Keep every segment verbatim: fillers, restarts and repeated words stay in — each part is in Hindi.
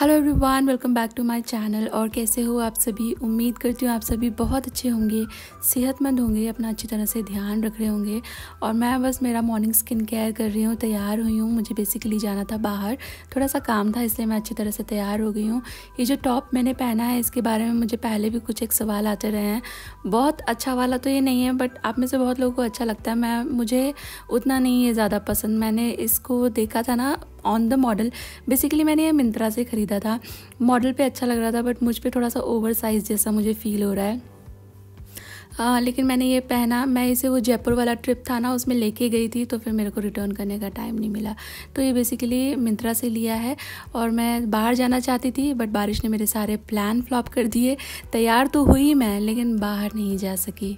Hello everyone, welcome back to my channel. और कैसे हो आप सभी? उम्मीद करती हूँ आप सभी बहुत अच्छे होंगे, सेहतमंद होंगे, अपना अच्छी तरह से ध्यान रख रहे होंगे। और मैं बस मेरा मॉर्निंग स्किन केयर कर रही हूँ, तैयार हुई हूँ। मुझे बेसिकली जाना था बाहर, थोड़ा सा काम था, इसलिए मैं अच्छी तरह से तैयार हो गई हूँ। ये जो टॉप मैंने पहना है इसके बारे में मुझे पहले भी कुछ एक सवाल आते रहे हैं। बहुत अच्छा वाला तो ये नहीं है, बट आप में से बहुत लोगों को अच्छा लगता है। मैं मुझे उतना नहीं है ज़्यादा पसंद। मैंने इसको देखा था ना ऑन द मॉडल, बेसिकली मैंने ये मिंत्रा से ख़रीदा था। मॉडल पे अच्छा लग रहा था, बट मुझ पे थोड़ा सा ओवर साइज़ जैसा मुझे फ़ील हो रहा है। आ, लेकिन मैंने ये पहना, मैं इसे वो जयपुर वाला ट्रिप था ना उसमें लेके गई थी, तो फिर मेरे को रिटर्न करने का टाइम नहीं मिला। तो ये बेसिकली मिंत्रा से लिया है और मैं बाहर जाना चाहती थी, बट बारिश ने मेरे सारे प्लान फ्लॉप कर दिए। तैयार तो हुई मैं, लेकिन बाहर नहीं जा सकी।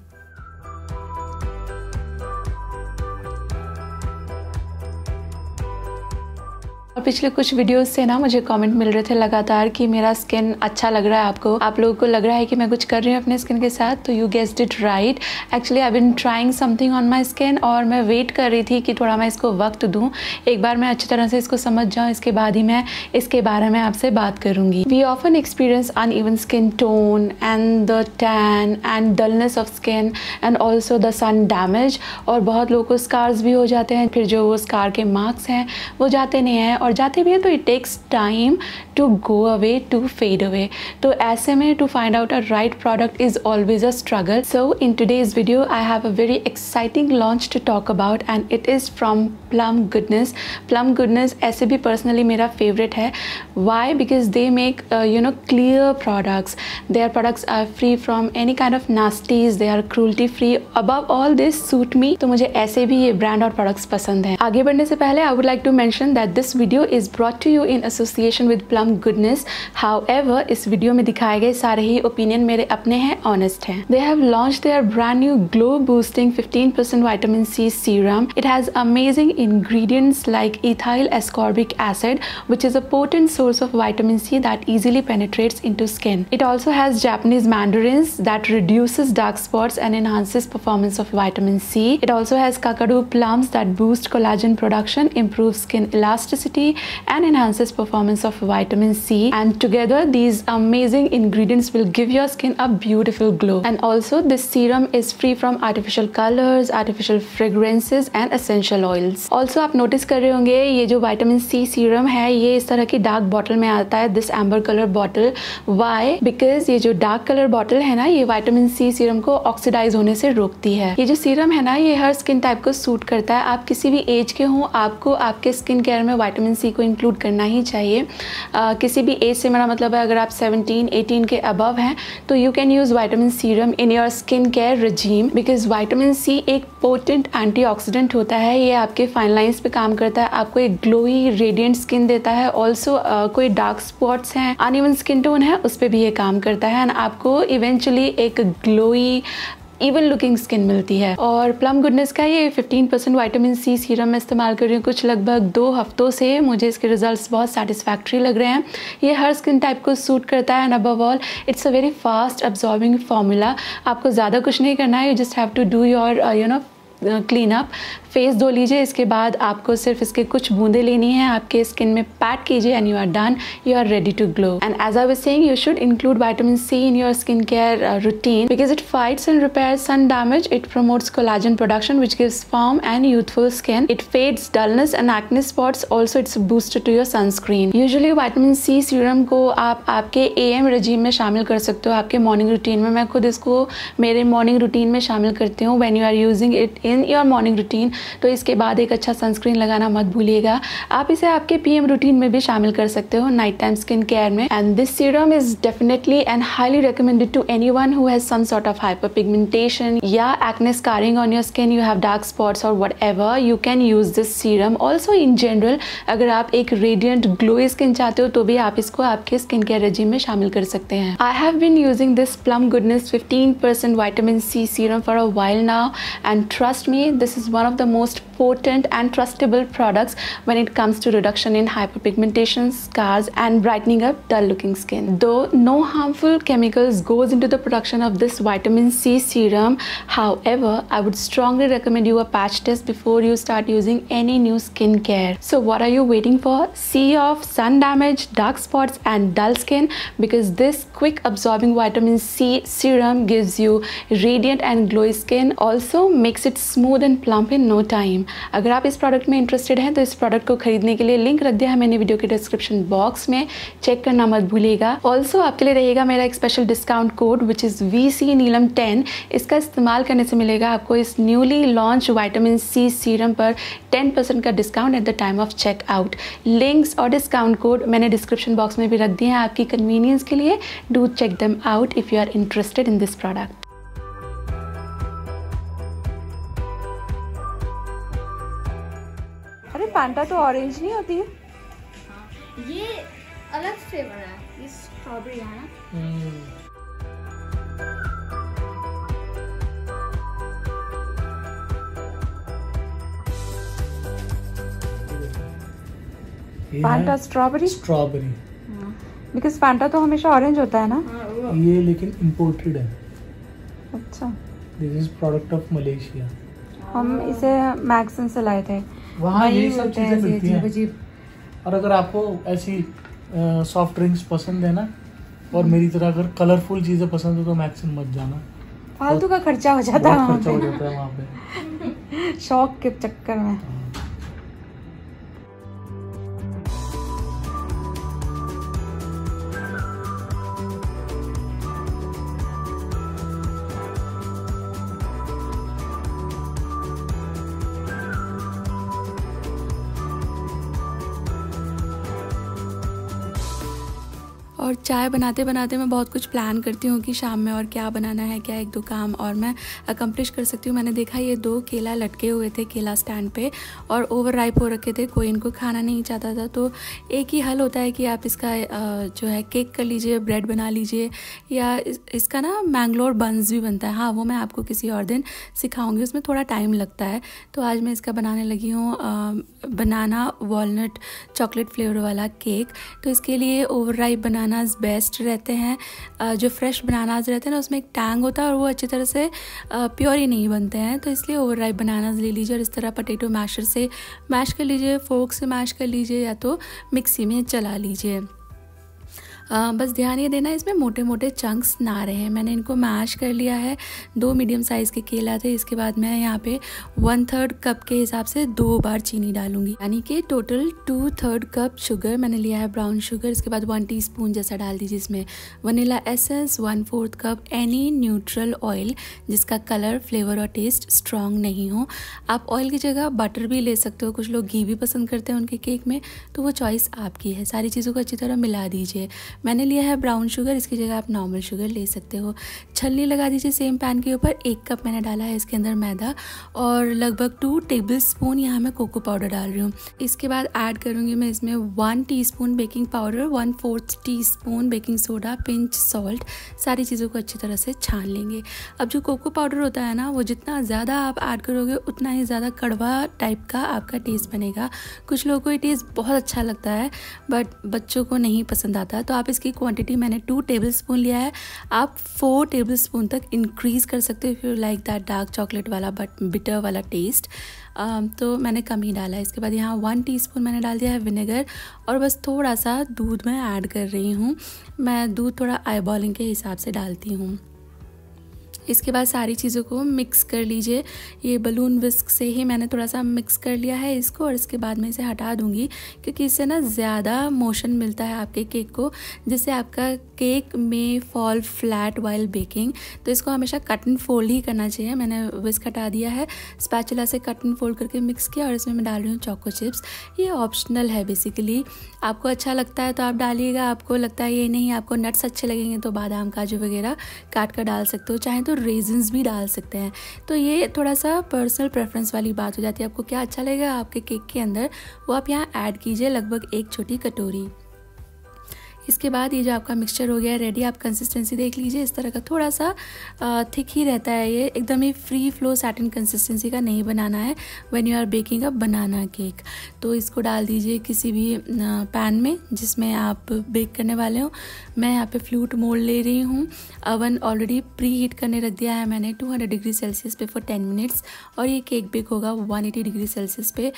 और पिछले कुछ वीडियोस से ना मुझे कमेंट मिल रहे थे लगातार कि मेरा स्किन अच्छा लग रहा है आपको, आप लोगों को लग रहा है कि मैं कुछ कर रही हूँ अपने स्किन के साथ। तो you guessed it right, actually I been trying something on my skin. और मैं वेट कर रही थी कि थोड़ा मैं इसको वक्त दूँ, एक बार मैं अच्छी तरह से इसको समझ जाऊँ, इसके बाद ही मैं इसके बारे में आपसे बात करूँगी। We often experience uneven skin tone and the tan and dullness of skin and also the sun damage. और बहुत लोगों को स्कार्स भी हो जाते हैं, फिर जो वो स्कार के मार्क्स हैं वो जाते नहीं हैं, और जाते भी हैं तो it takes time to go away, to fade away. तो ऐसे में to find out a right product is always a struggle. So in today's video I have a very exciting launch to talk about and it is from Plum Goodness. Plum Goodness ऐसे भी पर्सनली मेरा फेवरेट है। Why? Because they make you know clear products. Their products are free from any kind of nasties, they are cruelty free. Above all this suit me. तो मुझे ऐसे भी ये ब्रांड और प्रोडक्ट्स पसंद हैं। आगे बढ़ने से पहले I would like to mention that this video is brought to you in association with Plum Goodness. However, इस वीडियो में दिखाए गए सारे ही ओपिनियन मेरे अपने हैं, ऑनेस्ट हैं। They have launched their brand new glow boosting fifteen percent vitamin C serum. It has amazing ingredients like ethyl ascorbic acid, which is a potent source of vitamin C that easily penetrates into skin. It also has Japanese mandarins that reduces dark spots and enhances performance of vitamin C. It also has kakadu plums that boost collagen production, improves skin elasticity and enhances performance of vitamin C. And together these amazing ingredients will give your skin a beautiful glow. And also this serum is free from artificial colors, artificial fragrances and essential oils. Also आप नोटिस कर रहे होंगे ये जो विटामिन सी सीरम है ये इस तरह की डार्क बॉटल में आता है, this amber colour bottle. Why? Because ये जो डार्क कलर बॉटल है ना ये विटामिन सी सीरम को ऑक्सीडाइज होने से रोकती है। ये जो सीरम है ना ये हर स्किन टाइप को सूट करता है। आप किसी भी एज के हों, आपको आपके स्किन केयर में विटामिन सी को इंक्लूड करना ही चाहिए। uh, किसी भी एज से मेरा मतलब है अगर आप सेवनटीन एटीन के अबव हैं तो you can use vitamin serum in your skin care regime, because vitamin C एक पोटेंट एंटीऑक्सीडेंट होता है। ये आपके फाइन लाइंस पे काम करता है, आपको एक ग्लोई रेडियंट स्किन देता है। ऑल्सो uh, कोई डार्क स्पॉट्स हैं, अनइवन स्किन टोन है, उस पर भी ये काम करता है एंड आपको इवेंचुअली एक ग्लोई इवन लुकिंग स्किन मिलती है। और प्लम गुडनेस का ये fifteen percent vitamin C serum मैं इस्तेमाल कर रही हूँ कुछ लगभग दो हफ्तों से। मुझे इसके रिजल्ट्स बहुत सेटिस्फैक्ट्री लग रहे हैं। ये हर स्किन टाइप को सूट करता है and above all it's a very fast absorbing formula. आपको ज़्यादा कुछ नहीं करना है, you just have to do your you know clean up. Face धो लीजिए, इसके बाद आपको सिर्फ इसके कुछ बूंदे लेनी है, आपके स्किन में पैट कीजिए and you are done, you are ready to glow. And as I was saying you should include vitamin C in your skin care routine because it fights and repairs sun damage, it promotes collagen production which gives firm and youthful skin, it fades dullness and acne spots, also it's booster to your sunscreen. Usually vitamin C serum को आप आपके ए एम रजीम में शामिल कर सकते हो, आपके मॉर्निंग रूटीन में। मैं खुद इसको मेरे मॉर्निंग रूटीन में शामिल करती हूँ when you are using it in your morning routine. तो इसके बाद एक अच्छा सनस्क्रीन लगाना मत भूलिएगा। आप इसे आपके पीएम रूटीन में भी शामिल कर सकते हो, नाइट टाइम स्किन केयर में। And this serum is definitely and highly recommended to anyone who has some sort of hyper pigmentation या acne scarring on your skin, you have dark spots और whatever, you can use this serum. Also in general अगर आप एक रेडियंट ग्लोई स्किन चाहते हो तो भी आप इसको आपके स्किन केयर रेजिम में शामिल कर सकते हैं। I have been using this Plum Goodness fifteen percent vitamin C serum for a while now and trust trust me, this is one of the most potent and trustable products when it comes to reduction in hyperpigmentation, scars and brightening up dull looking skin. Though no harmful chemicals goes into the production of this vitamin C serum, however, I would strongly recommend you a patch test before you start using any new skincare. So what are you waiting for? See off sun damage, dark spots and dull skin, because this quick absorbing vitamin C serum gives you radiant and glowy skin, also makes it smooth and plump in no time. अगर आप इस प्रोडक्ट में इंटरेस्टेड हैं तो इस प्रोडक्ट को खरीदने के लिए लिंक रख दिया है मैंने वीडियो के डिस्क्रिप्शन बॉक्स में, चेक करना मत भूलिएगा। ऑल्सो आपके लिए रहेगा मेरा एक special discount code which is V C Neelam ten. इसका इस्तेमाल करने से मिलेगा आपको इस newly launch vitamin C serum पर टेन परसेंट का discount at the time of checkout. Links और डिस्काउंट कोड मैंने डिस्क्रिप्शन बॉक्स में भी रख दिए हैं आपकी कन्वीनियंस के लिए। Do check them out if you are interested in this product. अरे पांटा तो ऑरेंज नहीं होती है, ये अलग फ्लेवर है, ये स्ट्रॉबेरी है ना। hmm. पांटा स्ट्रॉबेरी स्ट्रॉबेरी बिकॉज पांटा तो हमेशा ऑरेंज होता है ना। ये लेकिन इंपोर्टेड है। अच्छा, this is product of Malaysia. हम इसे मैक्सन से लाए थे, वहाँ ये सब चीजें मिलती हैं। और अगर आपको ऐसी सॉफ्ट ड्रिंक्स पसंद है ना, और मेरी तरह अगर कलरफुल चीजें पसंद हो तो मैक्सन मत जाना, फालतू का खर्चा हो जाता है वहाँ पे शौक के चक्कर में। और चाय बनाते बनाते मैं बहुत कुछ प्लान करती हूँ कि शाम में और क्या बनाना है, क्या एक दो काम और मैं अकम्प्लिश कर सकती हूँ। मैंने देखा ये दो केला लटके हुए थे केला स्टैंड पे और ओवर राइप हो रखे थे, कोई इनको खाना नहीं चाहता था। तो एक ही हल होता है कि आप इसका जो है केक कर लीजिए, ब्रेड बना लीजिए, या इसका ना मैंगलोर बंस भी बनता है। हाँ, वो मैं आपको किसी और दिन सिखाऊँगी, उसमें थोड़ा टाइम लगता है। तो आज मैं इसका बनाने लगी हूँ बनाना वॉलनट चॉकलेट फ्लेवर वाला केक। तो इसके लिए ओवर राइप बनाना बेस्ट रहते हैं। जो फ्रेश बनानास रहते हैं ना उसमें एक टैंग होता है और वो अच्छी तरह से प्योर ही नहीं बनते हैं, तो इसलिए ओवरराइप बनानास ले लीजिए और इस तरह पटेटो मैशर से मैश कर लीजिए, फोर्क से मैश कर लीजिए या तो मिक्सी में चला लीजिए। Uh, बस ध्यान ये देना इसमें मोटे मोटे चंक्स ना रहे। मैंने इनको मैश कर लिया है, दो मीडियम साइज़ के केला थे। इसके बाद मैं यहाँ पे वन थर्ड कप के हिसाब से दो बार चीनी डालूंगी, यानी कि total two third cup sugar मैंने लिया है, ब्राउन शुगर। इसके बाद वन टीस्पून जैसा डाल दीजिए इसमें vanilla essence, one fourth cup any neutral oil जिसका कलर, फ्लेवर और टेस्ट स्ट्रॉन्ग नहीं हो। आप ऑयल की जगह बटर भी ले सकते हो, कुछ लोग घी भी पसंद करते हैं उनके केक में, तो वो चॉइस आपकी है। सारी चीज़ों को अच्छी तरह मिला दीजिए। मैंने लिया है ब्राउन शुगर, इसकी जगह आप नॉर्मल शुगर ले सकते हो। छलनी लगा दीजिए सेम पैन के ऊपर। एक कप मैंने डाला है इसके अंदर मैदा और लगभग टू टेबल स्पून यहाँ मैं कोको पाउडर डाल रही हूँ। इसके बाद ऐड करूँगी मैं इसमें one teaspoon baking powder, one fourth teaspoon baking soda, pinch salt. सारी चीज़ों को अच्छी तरह से छान लेंगे। अब जो कोको पाउडर होता है ना, वो जितना ज़्यादा आप ऐड करोगे उतना ही ज़्यादा कड़वा टाइप का आपका टेस्ट बनेगा। कुछ लोगों को ये टेस्ट बहुत अच्छा लगता है बट बच्चों को नहीं पसंद आता, तो आप इसकी क्वांटिटी मैंने टू टेबलस्पून लिया है, आप फोर टेबलस्पून तक इंक्रीज़ कर सकते हो if you like that dark chocolate वाला बट बिटर वाला टेस्ट। uh, तो मैंने कम ही डाला है। इसके बाद यहाँ वन टीस्पून मैंने डाल दिया है विनेगर और बस थोड़ा सा दूध मैं ऐड कर रही हूँ। मैं दूध थोड़ा आईबॉलिंग के हिसाब से डालती हूँ। इसके बाद सारी चीज़ों को मिक्स कर लीजिए। ये बलून विस्क से ही मैंने थोड़ा सा मिक्स कर लिया है इसको और इसके बाद मैं इसे हटा दूंगी, क्योंकि इससे ना ज़्यादा मोशन मिलता है आपके केक को, जिससे आपका केक में फॉल फ्लैट वाइल बेकिंग। तो इसको हमेशा कट एंड फोल्ड ही करना चाहिए। मैंने विस्क हटा दिया है, स्पैचुला से कट एंड फोल्ड करके मिक्स किया और इसमें मैं डाल रही हूँ चोको चिप्स। ये ऑप्शनल है बेसिकली, आपको अच्छा लगता है तो आप डालिएगा, आपको लगता है ये नहीं, आपको नट्स अच्छे लगेंगे तो बादाम काजू वगैरह काट कर डाल सकते हो, चाहे तो रेजिन्स भी डाल सकते हैं। तो ये थोड़ा सा पर्सनल प्रेफरेंस वाली बात हो जाती है, आपको क्या अच्छा लगेगा आपके केक के अंदर वो आप यहाँ ऐड कीजिए। लगभग एक छोटी कटोरी इसके बाद ये जो आपका मिक्सचर हो गया है रेडी, आप कंसिस्टेंसी देख लीजिए, इस तरह का थोड़ा सा थिक ही रहता है ये, एकदम ही फ्री फ्लो सैटिन कंसिस्टेंसी का नहीं बनाना है when you are baking a banana cake. तो इसको डाल दीजिए किसी भी पैन में जिसमें आप बेक करने वाले हो। मैं यहाँ पे फ्लूट मोल्ड ले रही हूँ, अवन ऑलरेडी प्री हीट करने रख दिया है मैंने टू हंड्रेड डिग्री सेल्सियस पे फॉर टेन मिनट्स, और ये केक बेक होगा वन एटी डिग्री सेल्सियस पे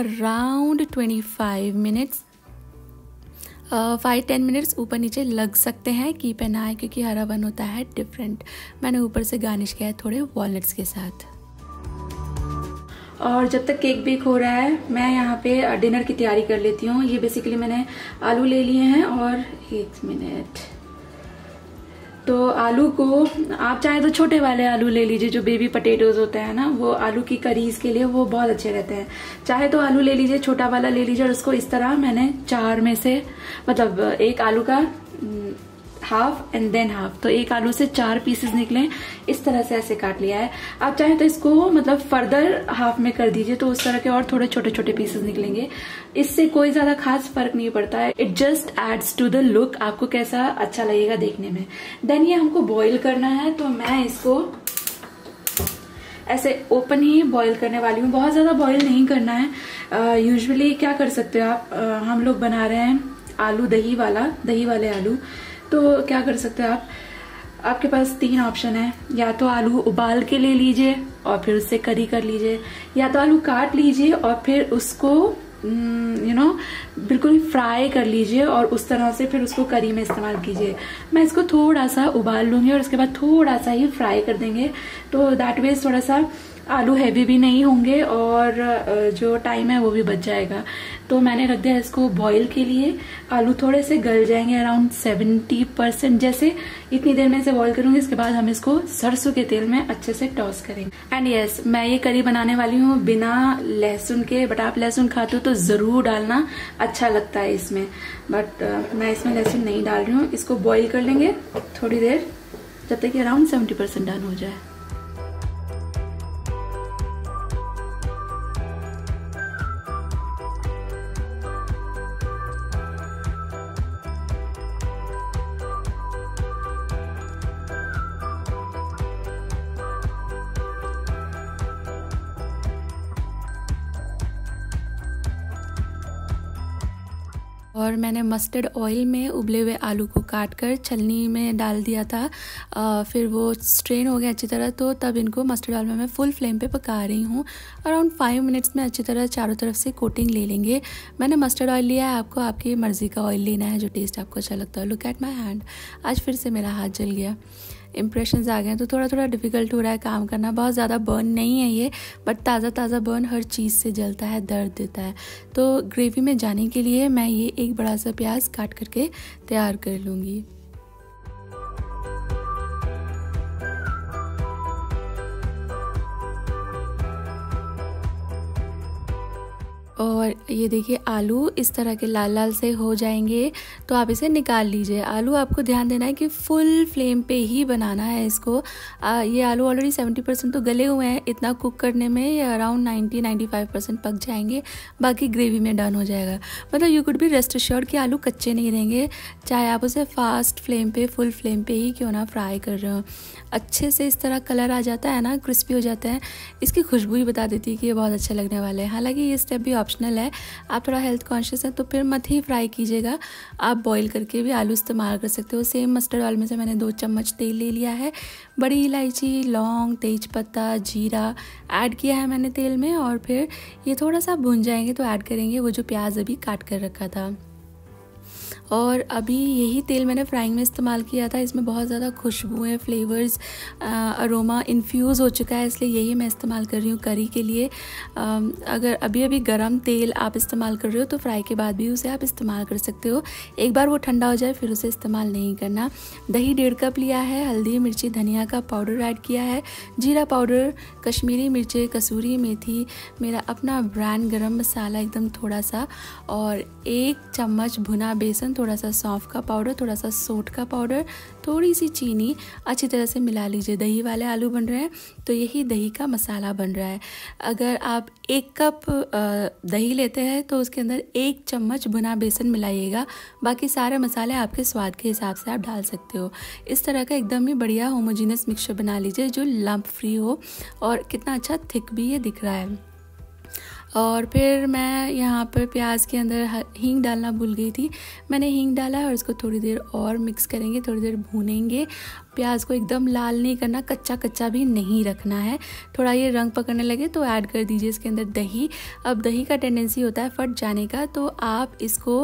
around twenty five minutes. Five ten minutes ऊपर नीचे लग सकते हैं, कीप एन आई, क्योंकि हर वन होता है डिफरेंट। मैंने ऊपर से गार्निश किया है थोड़े वॉलनट्स के साथ। और जब तक केक बेक हो रहा है मैं यहाँ पे डिनर की तैयारी कर लेती हूँ। ये बेसिकली मैंने आलू ले लिए हैं, और एक मिनट, तो आलू को आप चाहे तो छोटे वाले आलू ले लीजिए, जो बेबी पटेटोज होते हैं ना, वो आलू की करीज के लिए वो बहुत अच्छे रहते हैं। चाहे तो आलू ले लीजिए, छोटा वाला ले लीजिए, और उसको इस तरह मैंने चार में से, मतलब एक आलू का हाफ एंड देन हाफ, तो एक आलू से चार पीसेस निकले, इस तरह से ऐसे काट लिया है। आप चाहे तो इसको मतलब फर्दर हाफ में कर दीजिए, तो उस तरह के और थोड़े छोटे छोटे पीसेस निकलेंगे। इससे कोई ज्यादा खास फर्क नहीं पड़ता है, it just adds to the look, आपको कैसा अच्छा लगेगा देखने में। देन ये हमको बॉईल करना है, तो मैं इसको ऐसे ओपन ही बॉईल करने वाली हूँ, बहुत ज्यादा बॉईल नहीं करना है। यूजुअली uh, क्या कर सकते हो आप, uh, हम लोग बना रहे हैं आलू दही वाला, दही वाले आलू, तो क्या कर सकते हैं आप, आपके पास तीन ऑप्शन है, या तो आलू उबाल के ले लीजिए और फिर उससे करी कर लीजिए, या तो आलू काट लीजिए और फिर उसको यू नो बिल्कुल फ्राई कर लीजिए, और उस तरह से फिर उसको करी में इस्तेमाल कीजिए। मैं इसको थोड़ा सा उबाल लूँगी और उसके बाद थोड़ा सा ही फ्राई कर देंगे, तो दैट वे थोड़ा सा आलू हैवी भी नहीं होंगे और जो टाइम है वो भी बच जाएगा। तो मैंने रख दिया इसको बॉईल के लिए, आलू थोड़े से गल जाएंगे अराउंड सेवेंटी परसेंट। जैसे इतनी देर में इसे बॉईल करूंगी, इसके बाद हम इसको सरसों के तेल में अच्छे से टॉस करेंगे। एंड यस, मैं ये करी बनाने वाली हूँ बिना लहसुन के, बट आप लहसुन खाते हो तो जरूर डालना, अच्छा लगता है इसमें, बट मैं इसमें लहसुन नहीं डाल रही हूँ। इसको बॉईल कर लेंगे थोड़ी देर, जब तक अराउंड सेवेंटी परसेंट डन हो जाए। और मैंने मस्टर्ड ऑयल में उबले हुए आलू को काट कर छलनी में डाल दिया था, आ, फिर वो स्ट्रेन हो गया अच्छी तरह, तो तब इनको मस्टर्ड ऑयल में मैं फुल फ्लेम पे पका रही हूँ। अराउंड फाइव मिनट्स में अच्छी तरह चारों तरफ से कोटिंग ले लेंगे। मैंने मस्टर्ड ऑयल लिया है, आपको आपकी मर्ज़ी का ऑयल लेना है, जो टेस्ट आपको अच्छा लगता है। लुक एट माई हैंड, आज फिर से मेरा हाथ जल गया, इम्प्रेशंस आ गए हैं, तो थोड़ा थोड़ा डिफिकल्ट हो रहा है काम करना। बहुत ज़्यादा बर्न नहीं है ये, बट ताज़ा ताज़ा बर्न हर चीज़ से जलता है, दर्द देता है। तो ग्रेवी में जाने के लिए मैं ये एक बड़ा सा प्याज काट करके तैयार कर लूँगी। और ये देखिए आलू इस तरह के लाल लाल से हो जाएंगे, तो आप इसे निकाल लीजिए। आलू आपको ध्यान देना है कि फुल फ्लेम पे ही बनाना है इसको। आ, ये आलू ऑलरेडी सेवेंटी परसेंट तो गले हुए हैं, इतना कुक करने में around ninety ninety five percent पक जाएंगे, बाकी ग्रेवी में डन हो जाएगा। मतलब you could be rest assured कि आलू कच्चे नहीं रहेंगे, चाहे आप उसे फास्ट फ्लेम पर, फुल फ्लेम पर ही क्यों ना फ्राई कर रहे हो। अच्छे से इस तरह कलर आ जाता है ना, क्रिस्पी हो जाता है, इसकी खुशबू ही बता देती है कि ये बहुत अच्छा लगने वाला है। हालाँकि ये स्टेप भी ऑप्शनल है, आप थोड़ा हेल्थ कॉन्शियस हैं तो फिर मत ही फ्राई कीजिएगा, आप बॉईल करके भी आलू इस्तेमाल कर सकते हो। सेम मस्टर्ड ऑयल में से मैंने दो चम्मच तेल ले लिया है, बड़ी इलायची, लौंग, तेजपत्ता, जीरा ऐड किया है मैंने तेल में, और फिर ये थोड़ा सा भून जाएंगे तो ऐड करेंगे वो जो प्याज अभी काट कर रखा था। और अभी यही तेल मैंने फ्राइंग में इस्तेमाल किया था, इसमें बहुत ज़्यादा खुशबुएं, फ्लेवर्स, अरोमा इन्फ्यूज़ हो चुका है, इसलिए यही मैं इस्तेमाल कर रही हूँ करी के लिए। आ, अगर अभी अभी गरम तेल आप इस्तेमाल कर रहे हो तो फ्राई के बाद भी उसे आप इस्तेमाल कर सकते हो। एक बार वो ठंडा हो जाए फिर उसे इस्तेमाल नहीं करना। दही डेढ़ कप लिया है, हल्दी, मिर्ची, धनिया का पाउडर ऐड किया है, जीरा पाउडर, कश्मीरी मिर्चें, कसूरी मेथी, मेरा अपना ब्रांड गरम मसाला एकदम थोड़ा सा, और एक चम्मच भुना बेसन, थोड़ा सा सौंफ का पाउडर, थोड़ा सा सोट का पाउडर, थोड़ी सी चीनी अच्छी तरह से मिला लीजिए। दही वाले आलू बन रहे हैं तो यही दही का मसाला बन रहा है। अगर आप एक कप दही लेते हैं तो उसके अंदर एक चम्मच भुना बेसन मिलाइएगा, बाकी सारे मसाले आपके स्वाद के हिसाब से आप डाल सकते हो। इस तरह का एकदम ही बढ़िया होमोजीनियस मिक्सचर बना लीजिए जो लम्प फ्री हो, और कितना अच्छा थिक भी ये दिख रहा है। और फिर मैं यहाँ पर प्याज के अंदर हींग डालना भूल गई थी, मैंने हींग डाला और इसको थोड़ी देर और मिक्स करेंगे, थोड़ी देर भूनेंगे। प्याज को एकदम लाल नहीं करना, कच्चा कच्चा भी नहीं रखना है। थोड़ा ये रंग पकड़ने लगे तो ऐड कर दीजिए इसके अंदर दही। अब दही का टेंडेंसी होता है फट जाने का, तो आप इसको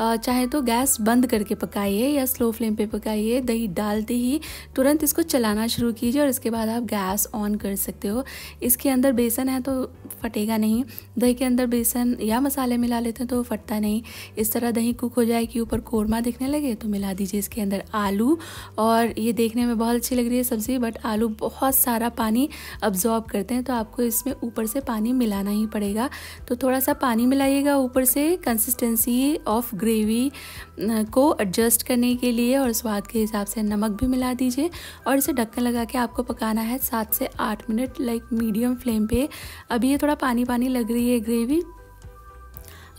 चाहे तो गैस बंद करके पकाइए या स्लो फ्लेम पे पकाइए। दही डालते ही तुरंत इसको चलाना शुरू कीजिए और इसके बाद आप गैस ऑन कर सकते हो। इसके अंदर बेसन है तो फटेगा नहीं, दही के अंदर बेसन या मसाले मिला लेते हैं तो फटता नहीं। इस तरह दही कुक हो जाए कि ऊपर कोरमा दिखने लगे तो मिला दीजिए इसके अंदर आलू। और ये देखने में बहुत अच्छी लग रही है सब्ज़ी, बट आलू बहुत सारा पानी अब्जॉर्ब करते हैं तो आपको इसमें ऊपर से पानी मिलाना ही पड़ेगा। तो थोड़ा सा पानी मिलाइएगा ऊपर से कंसिस्टेंसी ऑफ ग्रेवी को एडजस्ट करने के लिए, और स्वाद के हिसाब से नमक भी मिला दीजिए। और इसे ढक्कन लगा के आपको पकाना है सात से आठ मिनट लाइक मीडियम फ्लेम पे। अभी ये थोड़ा पानी पानी लग रही है ग्रेवी,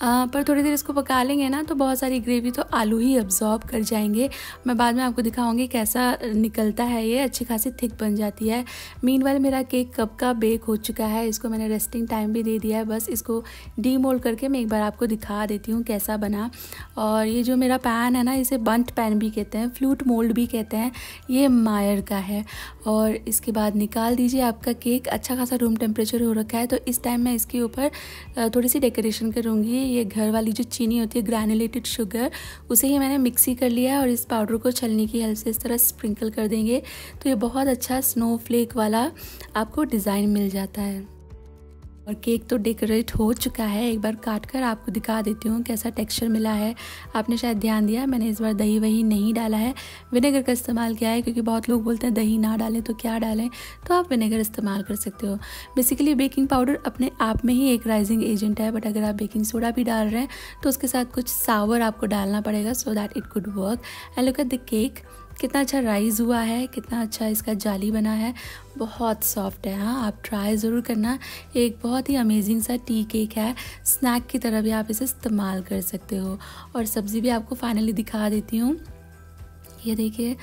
आ, पर थोड़ी देर इसको पका लेंगे ना तो बहुत सारी ग्रेवी तो आलू ही अब्जॉर्ब कर जाएंगे। मैं बाद में आपको दिखाऊंगी कैसा निकलता है, ये अच्छी खासी थिक बन जाती है। मीनवाइल मेरा केक कप का बेक हो चुका है, इसको मैंने रेस्टिंग टाइम भी दे दिया है। बस इसको डीमोल्ड करके मैं एक बार आपको दिखा देती हूँ कैसा बना। और ये जो मेरा पैन है ना, इसे बंट पैन भी कहते हैं, फ्लूट मोल्ड भी कहते हैं, ये मायर का है। और इसके बाद निकाल दीजिए आपका केक। अच्छा खासा रूम टेम्परेचर हो रखा है तो इस टाइम मैं इसके ऊपर थोड़ी सी डेकोरेशन करूँगी। ये घर वाली जो चीनी होती है ग्रैनुलेटेड शुगर, उसे ही मैंने मिक्सी कर लिया है और इस पाउडर को छलनी की हेल्प से इस तरह स्प्रिंकल कर देंगे तो ये बहुत अच्छा स्नोफ्लेक वाला आपको डिज़ाइन मिल जाता है। और केक तो डेकोरेट हो चुका है, एक बार काट कर आपको दिखा देती हूँ कैसा टेक्सचर मिला है। आपने शायद ध्यान दिया मैंने इस बार दही वही नहीं डाला है, विनेगर का इस्तेमाल किया है, क्योंकि बहुत लोग बोलते हैं दही ना डालें तो क्या डालें, तो आप विनेगर इस्तेमाल कर सकते हो। बेसिकली बेकिंग पाउडर अपने आप में ही एक राइजिंग एजेंट है, बट अगर आप बेकिंग सोडा भी डाल रहे हैं तो उसके साथ कुछ सावर आपको डालना पड़ेगा so that it could work. And look at the cake, कितना अच्छा राइज़ हुआ है, कितना अच्छा इसका जाली बना है, बहुत सॉफ्ट है। हाँ, आप ट्राई ज़रूर करना, एक बहुत ही अमेजिंग सा टी केक है। स्नैक की तरह भी आप इसे इस्तेमाल कर सकते हो। और सब्ज़ी भी आपको फाइनली दिखा देती हूँ। ये देखिए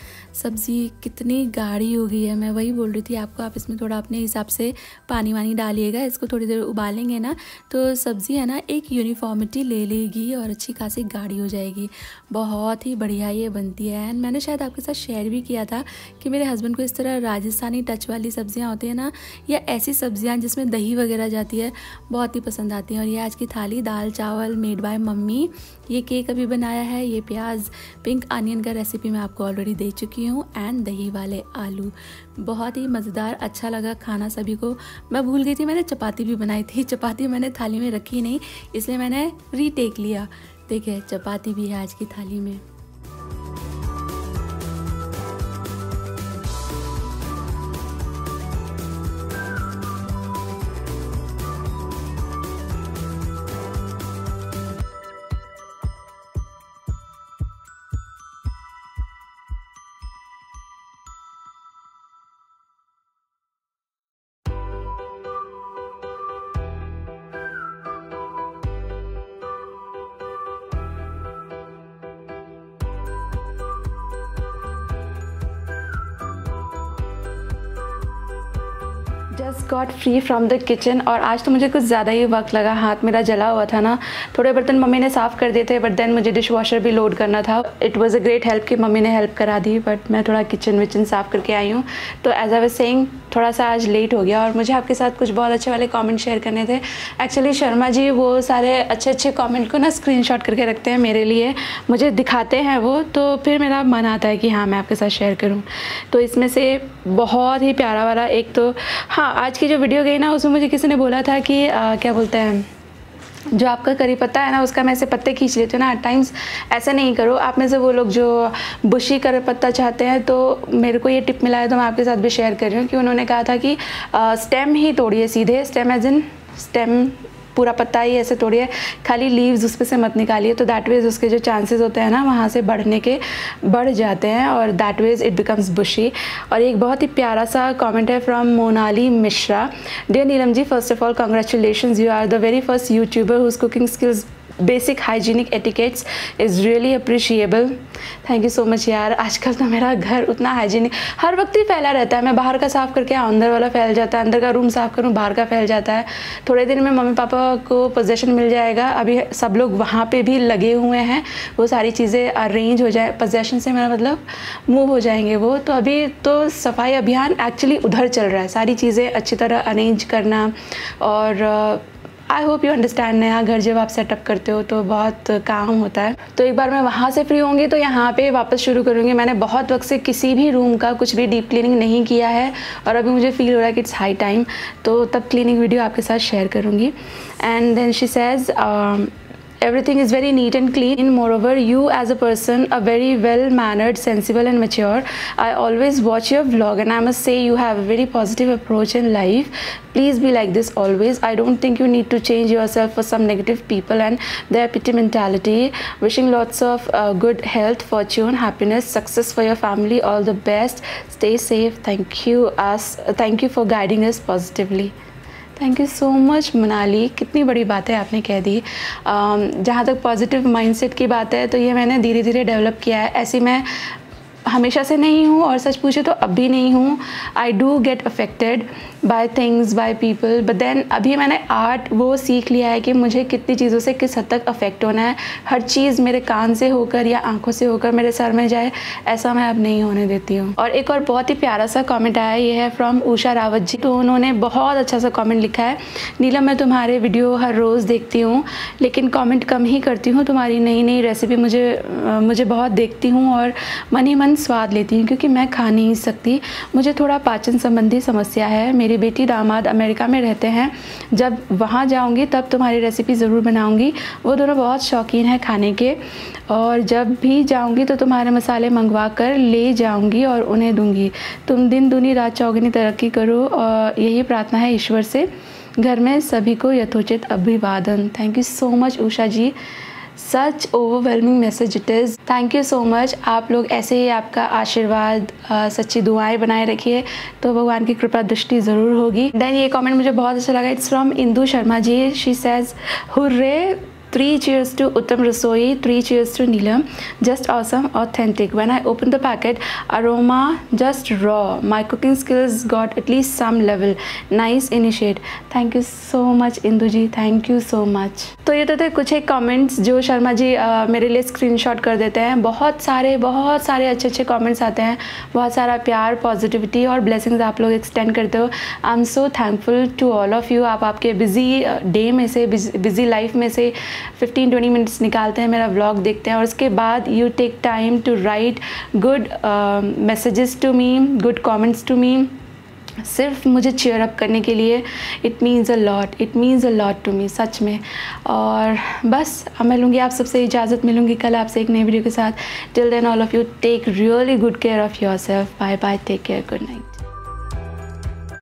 सब्ज़ी कितनी गाढ़ी हो गई है, मैं वही बोल रही थी आपको। आप इसमें थोड़ा अपने हिसाब से पानी वानी डालिएगा, इसको थोड़ी देर उबालेंगे ना तो सब्ज़ी है ना एक यूनिफॉर्मिटी ले लेगी और अच्छी खासी गाढ़ी हो जाएगी। बहुत ही बढ़िया ये बनती है। एंड मैंने शायद आपके साथ शेयर भी किया था कि मेरे हस्बैंड को इस तरह राजस्थानी टच वाली सब्ज़ियाँ होती हैं ना, या ऐसी सब्ज़ियाँ जिसमें दही वगैरह जाती है, बहुत ही पसंद आती हैं। और ये आज की थाली दाल चावल मेड बाय मम्मी, ये केक अभी बनाया है, ये प्याज पिंक अनियन का रेसिपी मैं आपको ऑलरेडी दे चुकी हूँ, एंड दही वाले आलू। बहुत ही मज़ेदार अच्छा लगा खाना सभी को। मैं भूल गई थी मैंने चपाती भी बनाई थी, चपाती मैंने थाली में रखी नहीं इसलिए मैंने रीटेक लिया। देखिए चपाती भी है आज की थाली में। Just got free from the kitchen, और आज तो मुझे कुछ ज़्यादा ही वक्त लगा। हाथ मेरा जला हुआ था ना, थोड़े बर्तन मम्मी ने साफ़ कर दिए थे, बट देन मुझे डिश वॉशर भी लोड करना था। It was a great help कि मम्मी ने हेल्प करा दी, बट मैं थोड़ा किचन विचन साफ़ करके आई हूँ। तो एज आई वाज सेइंग थोड़ा सा आज लेट हो गया, और मुझे आपके साथ कुछ बहुत अच्छे वाले कॉमेंट शेयर करने थे। एक्चुअली शर्मा जी वो सारे अच्छे अच्छे कॉमेंट को ना स्क्रीन शॉट करके रखते हैं मेरे लिए, मुझे दिखाते हैं वो, तो फिर मेरा मन आता है कि हाँ मैं आपके साथ शेयर करूँ। तो इसमें से बहुत ही प्यारा वाला एक तो, हाँ आज की जो वीडियो गई ना उसमें मुझे किसी ने बोला था कि आ, क्या बोलते हैं, जो आपका करी पत्ता है ना उसका मैं ऐसे पत्ते खींच लेती हूँ ना, टाइम्स ऐसा नहीं करो। आप में से वो लोग जो बुशी करी पत्ता चाहते हैं, तो मेरे को ये टिप मिला है तो मैं आपके साथ भी शेयर कर रही हूँ कि उन्होंने कहा था कि आ, स्टेम ही तोड़िए सीधे, स्टेम एज इन स्टेम पूरा पत्ता ही ऐसे थोड़ी है, खाली लीव्स उसमें से मत निकालिए, तो दैट वेज उसके जो चांसेस होते हैं ना वहाँ से बढ़ने के बढ़ जाते हैं और that way it becomes bushy. और एक बहुत ही प्यारा सा कमेंट है from Monali Mishra. Dear Neelam ji, first of all congratulations, you are the very first YouTuber whose cooking skills basic hygienic etiquettes is really appreciable. Thank you so much यार। आजकल तो मेरा घर उतना हाइजीनिक हर वक्त ही फैला रहता है, मैं बाहर का साफ़ करके अंदर वाला फैल जाता है, अंदर का रूम साफ़ करूँ बाहर का फैल जाता है। थोड़े दिन में मम्मी पापा को पोजेशन मिल जाएगा, अभी सब लोग वहाँ पे भी लगे हुए हैं, वो सारी चीज़ें अरेंज हो जाए, पोजेशन से मेरा मतलब मूव हो जाएंगे वो। तो अभी तो सफाई अभियान एक्चुअली उधर चल रहा है, सारी चीज़ें अच्छी तरह अरेंज करना। और आई होप यू अंडरस्टैंड, नया घर जब आप सेटअप करते हो तो बहुत काम होता है। तो एक बार मैं वहाँ से फ्री होंगी तो यहाँ पे वापस शुरू करूँगी। मैंने बहुत वक्त से किसी भी रूम का कुछ भी डीप क्लीनिंग नहीं किया है और अभी मुझे फील हो रहा है कि इट्स हाई टाइम, तो तब क्लीनिंग वीडियो आपके साथ शेयर करूँगी। And then she says everything is very neat and clean and moreover you as a person are very well mannered, sensible and mature. I always watch your vlog and I must say you have a very positive approach in life. Please be like this always. I don't think you need to change yourself for some negative people and their pity mentality. Wishing lots of uh, good health, fortune, happiness, success for your family. All the best, stay safe. Thank you us uh, thank you for guiding us positively. Thank you so much Monali, कितनी बड़ी बात है आपने कह दी। जहाँ तक पॉजिटिव माइंडसेट की बात है तो ये मैंने धीरे धीरे डेवलप किया है, ऐसी मैं हमेशा से नहीं हूँ और सच पूछे तो अब भी नहीं हूँ। I do get affected by things by people but then अभी मैंने आर्ट वो सीख लिया है कि मुझे कितनी चीज़ों से किस हद तक अफेक्ट होना है। हर चीज़ मेरे कान से होकर या आंखों से होकर मेरे सर में जाए ऐसा मैं अब नहीं होने देती हूँ। और एक और बहुत ही प्यारा सा कॉमेंट आया, ये है फ्रॉम उषा रावत जी। तो उन्होंने बहुत अच्छा सा कॉमेंट लिखा है, नीलम मैं तुम्हारे वीडियो हर रोज़ देखती हूँ लेकिन कॉमेंट कम ही करती हूँ, तुम्हारी नई नई रेसिपी मुझे मुझे बहुत देखती हूँ और मन ही मन स्वाद लेती हूँ क्योंकि मैं खा नहीं सकती, मुझे थोड़ा पाचन संबंधी समस्या है। मेरी बेटी दामाद अमेरिका में रहते हैं, जब वहाँ जाऊँगी तब तुम्हारी रेसिपी ज़रूर बनाऊँगी, वो दोनों बहुत शौकीन हैं खाने के और जब भी जाऊँगी तो तुम्हारे मसाले मंगवा कर ले जाऊँगी और उन्हें दूँगी। तुम दिन दूनी रात चौगुनी तरक्की करो और यही प्रार्थना है ईश्वर से। घर में सभी को यथोचित अभिवादन। Thank you so much Usha ji, such overwhelming message it is. Thank you so much. आप लोग ऐसे ही आपका आशीर्वाद सच्ची दुआएं बनाए रखिए तो भगवान की कृपा दृष्टि ज़रूर होगी। देन ये कमेंट मुझे बहुत अच्छा लगा, it's from Indu Sharma ji. She says hurray three cheers to Uttam Rasoi, three cheers to Neelam, just awesome, authentic. When I opened the packet, aroma just raw, my cooking skills got at least some level, nice initiate. Thank you so much Indu ji, thank you so much. तो ये तो थे कुछ एक कमेंट्स जो शर्मा जी आ, मेरे लिए स्क्रीनशॉट कर देते हैं। बहुत सारे बहुत सारे अच्छे अच्छे कमेंट्स आते हैं, बहुत सारा प्यार, पॉजिटिविटी और ब्लेसिंग्स आप लोग एक्सटेंड करते हो। I am so thankful to all of you. आप आपके बिजी डे में से बिजी लाइफ में से फिफ्टीन टू ट्वेंटी मिनट्स निकालते हैं, मेरा व्लॉग देखते हैं और उसके बाद you take time to write good messages to me, good comments to me, सिर्फ मुझे चीयर अप करने के लिए। It means a lot, it means a lot to me सच में। और बस अब मैं लूँगी आप सबसे इजाज़त, मिलूँगी कल आपसे एक नई वीडियो के साथ। Till then all of you take really good care of yourself. Bye bye, take care, good night.